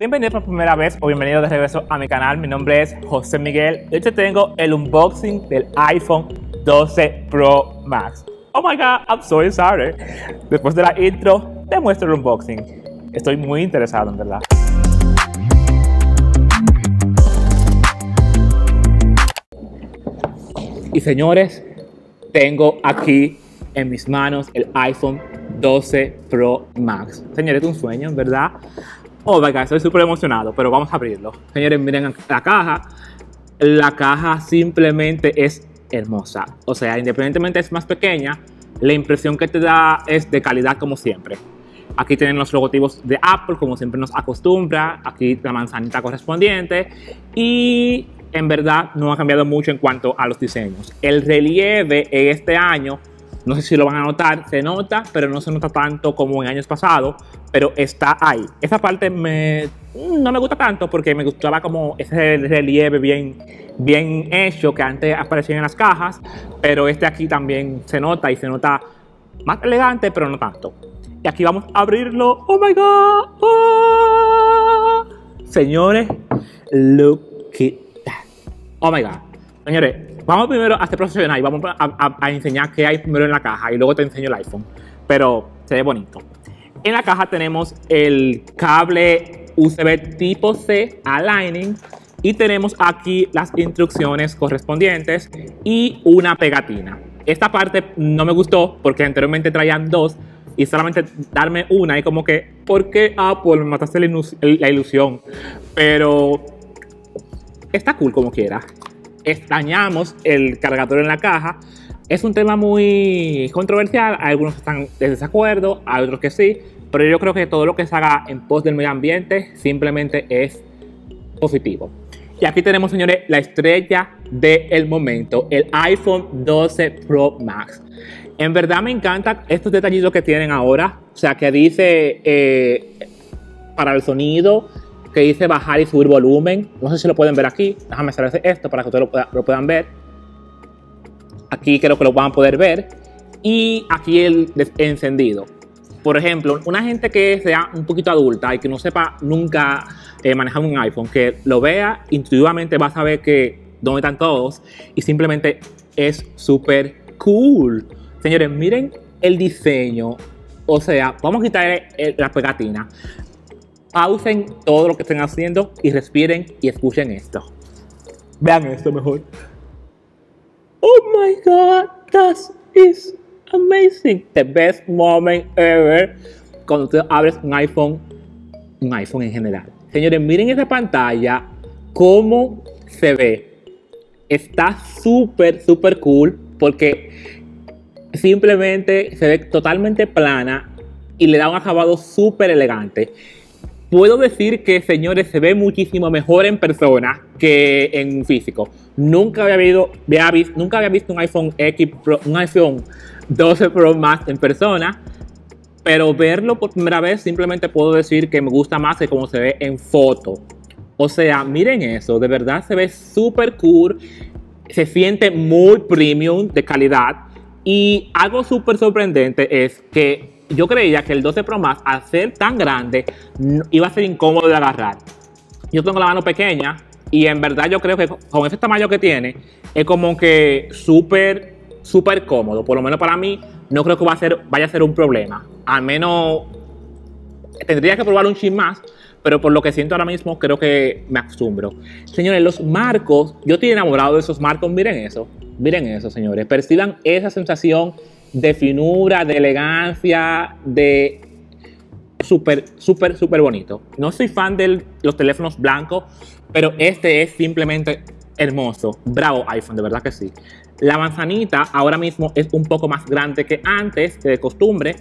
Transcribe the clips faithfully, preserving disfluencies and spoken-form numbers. Bienvenido por primera vez o bienvenido de regreso a mi canal. Mi nombre es José Miguel y hoy te tengo el unboxing del iPhone doce Pro Max. Oh my god, I'm so sorry. Después de la intro, te muestro el unboxing. Estoy muy interesado, en verdad. Y señores, tengo aquí en mis manos el iPhone doce Pro Max. Señores, es un sueño, en verdad. Oh my god, estoy súper emocionado, pero vamos a abrirlo. Señores, miren la caja. La caja simplemente es hermosa. O sea, independientemente es más pequeña, la impresión que te da es de calidad como siempre. Aquí tienen los logotipos de Apple, como siempre nos acostumbra. Aquí la manzanita correspondiente. Y en verdad no ha cambiado mucho en cuanto a los diseños. El relieve en este año, no sé si lo van a notar, se nota, pero no se nota tanto como en años pasados, pero está ahí. Esa parte me, no me gusta tanto porque me gustaba como ese relieve bien, bien hecho que antes aparecía en las cajas, pero este aquí también se nota y se nota más elegante, pero no tanto. Y aquí vamos a abrirlo. ¡Oh, my God! ¡Oh! Señores, look at that. ¡Oh, my God! Señores, vamos primero a este proceso y vamos a, a, a enseñar qué hay primero en la caja y luego te enseño el iPhone, pero se ve bonito. En la caja tenemos el cable U S B tipo C a Lightning y tenemos aquí las instrucciones correspondientes y una pegatina. Esta parte no me gustó porque anteriormente traían dos y solamente darme una y como que, ¿por qué Apple? Me mataste la ilusión, pero está cool como quiera. Extrañamos el cargador en la caja. Es un tema muy controversial, algunos están en desacuerdo, hay otros que sí, pero yo creo que todo lo que se haga en pos del medio ambiente simplemente es positivo. Y aquí tenemos, señores, la estrella del momento, el iPhone doce Pro Max. En verdad me encantan estos detallitos que tienen ahora, o sea, que dice eh, para el sonido, que dice bajar y subir volumen. No sé si lo pueden ver aquí. Déjame cerrar esto para que ustedes lo, pueda, lo puedan ver. Aquí creo que lo van a poder ver. Y aquí el encendido. Por ejemplo, una gente que sea un poquito adulta y que no sepa nunca eh, manejar un iPhone, que lo vea, intuitivamente va a saber que dónde están todos. Y simplemente es súper cool. Señores, miren el diseño. O sea, vamos a quitar el, el, la pegatina. Pausen todo lo que estén haciendo y respiren y escuchen esto. Vean esto mejor. Oh my god, that is amazing. The best moment ever. Cuando tú abres un iPhone, un iPhone en general. Señores, miren esa pantalla, cómo se ve. Está súper, súper cool porque simplemente se ve totalmente plana y le da un acabado súper elegante. Puedo decir que, señores, se ve muchísimo mejor en persona que en físico. Nunca había, habido, había, visto, nunca había visto un iPhone X Pro, un iPhone doce Pro Max en persona, pero verlo por primera vez simplemente puedo decir que me gusta más que como se ve en foto. O sea, miren eso, de verdad se ve súper cool, se siente muy premium de calidad y algo súper sorprendente es que yo creía que el doce Pro Max, al ser tan grande, iba a ser incómodo de agarrar. Yo tengo la mano pequeña y en verdad yo creo que con ese tamaño que tiene, es como que súper, súper cómodo. Por lo menos para mí, no creo que va a ser, vaya a ser un problema. Al menos tendría que probar un chin más, pero por lo que siento ahora mismo, creo que me acostumbro. Señores, los marcos, yo estoy enamorado de esos marcos. Miren eso, miren eso, señores. Perciban esa sensación de finura, de elegancia, de súper, súper, súper bonito. No soy fan de los teléfonos blancos, pero este es simplemente hermoso. Bravo iPhone, de verdad que sí. La manzanita ahora mismo es un poco más grande que antes, que de costumbre.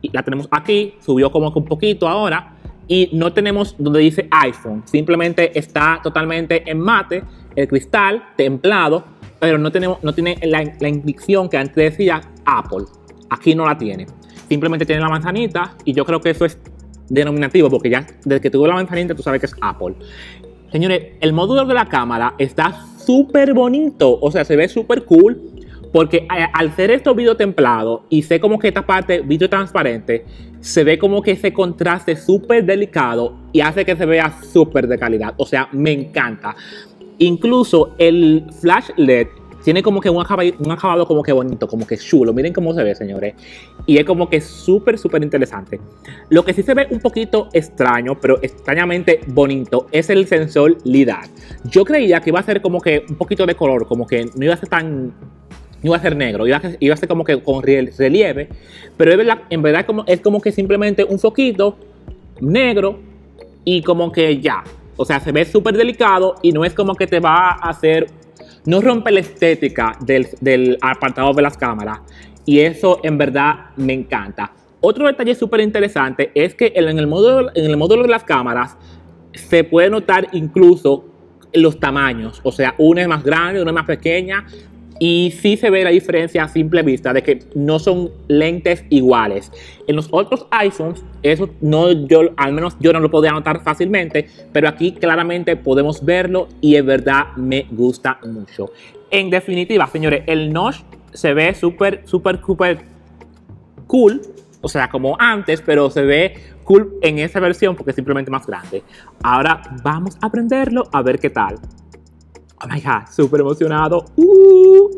Y la tenemos aquí, subió como que un poquito ahora. Y no tenemos donde dice iPhone, simplemente está totalmente en mate, el cristal templado, pero no, tenemos, no tiene la, la inscripción que antes decía Apple. Aquí no la tiene. Simplemente tiene la manzanita y yo creo que eso es denominativo porque ya desde que tuvo la manzanita tú sabes que es Apple. Señores, el módulo de la cámara está súper bonito. O sea, se ve súper cool. porque al ser esto vidrio templado y sé como que esta parte vidrio transparente, se ve como que ese contraste súper delicado y hace que se vea súper de calidad. O sea, me encanta. Incluso el flash L E D tiene como que un acabado, un acabado como que bonito, como que chulo. Miren cómo se ve, señores. Y es como que súper, súper interesante. Lo que sí se ve un poquito extraño, pero extrañamente bonito, es el sensor lidar. Yo creía que iba a ser como que un poquito de color, como que no iba a ser tan... no iba a ser negro, iba a ser, iba a ser como que con relieve. Pero es verdad, en verdad como, es como que simplemente un foquito negro y como que ya. O sea, se ve súper delicado y no es como que te va a hacer... no rompe la estética del, del apartado de las cámaras, y eso en verdad me encanta. Otro detalle súper interesante es que en el, módulo, en el módulo de las cámaras se puede notar incluso los tamaños. O sea, una es más grande, una es más pequeña, y sí se ve la diferencia a simple vista de que no son lentes iguales. En los otros iPhones, eso no, yo, al menos yo no lo podía notar fácilmente, pero aquí claramente podemos verlo y en verdad me gusta mucho. En definitiva, señores, el notch se ve súper, súper, súper cool. O sea, como antes, pero se ve cool en esa versión porque es simplemente más grande. Ahora vamos a prenderlo a ver qué tal. Oh my God, súper emocionado. Uh,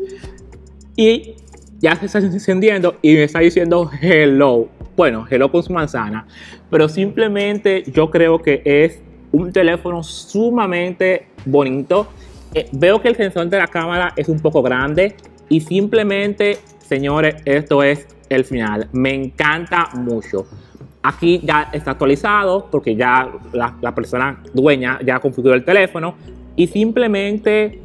y ya se está encendiendo y me está diciendo hello. Bueno, hello con su manzana. Pero simplemente yo creo que es un teléfono sumamente bonito. Eh, veo que el sensor de la cámara es un poco grande. Y simplemente, señores, esto es el final. Me encanta mucho. Aquí ya está actualizado porque ya la, la persona dueña ya configuró el teléfono. Y simplemente,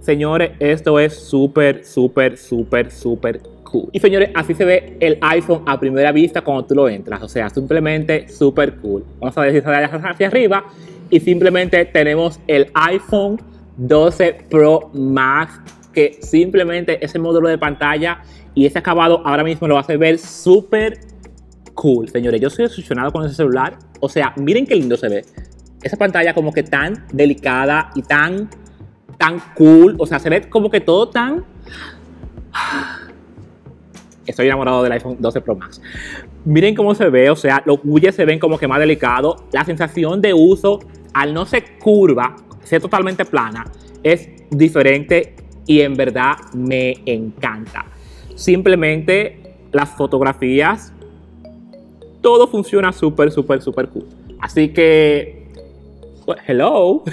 señores, esto es súper, súper, súper, súper cool. Y señores, así se ve el iPhone a primera vista cuando tú lo entras. O sea, simplemente súper cool. Vamos a ver si sale hacia arriba. Y simplemente tenemos el iPhone doce Pro Max, que simplemente ese módulo de pantalla y ese acabado ahora mismo lo hace ver súper cool. Señores, yo soy obsesionado con ese celular. O sea, miren qué lindo se ve. Esa pantalla como que tan delicada y tan, tan cool. O sea, se ve como que todo tan... Estoy enamorado del iPhone doce Pro Max. Miren cómo se ve. O sea, los widgets se ven como que más delicados. La sensación de uso, al no ser curva, ser totalmente plana, es diferente y en verdad me encanta. Simplemente las fotografías, todo funciona súper, súper, súper cool. Así que... Well, hello,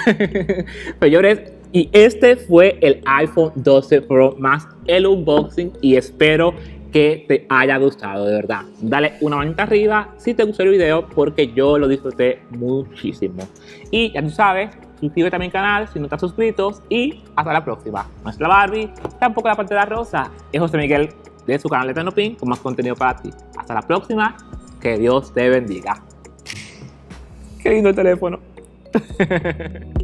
señores, y este fue el iPhone doce Pro Max, el unboxing, y espero que te haya gustado, de verdad. Dale una manita arriba si te gustó el video porque yo lo disfruté muchísimo. Y ya tú sabes, suscríbete a mi canal si no estás suscrito y hasta la próxima. No es la Barbie, tampoco la pantera rosa, es José Miguel de su canal de Tecno Pink con más contenido para ti. Hasta la próxima, que Dios te bendiga. Qué lindo el teléfono. Hehehehe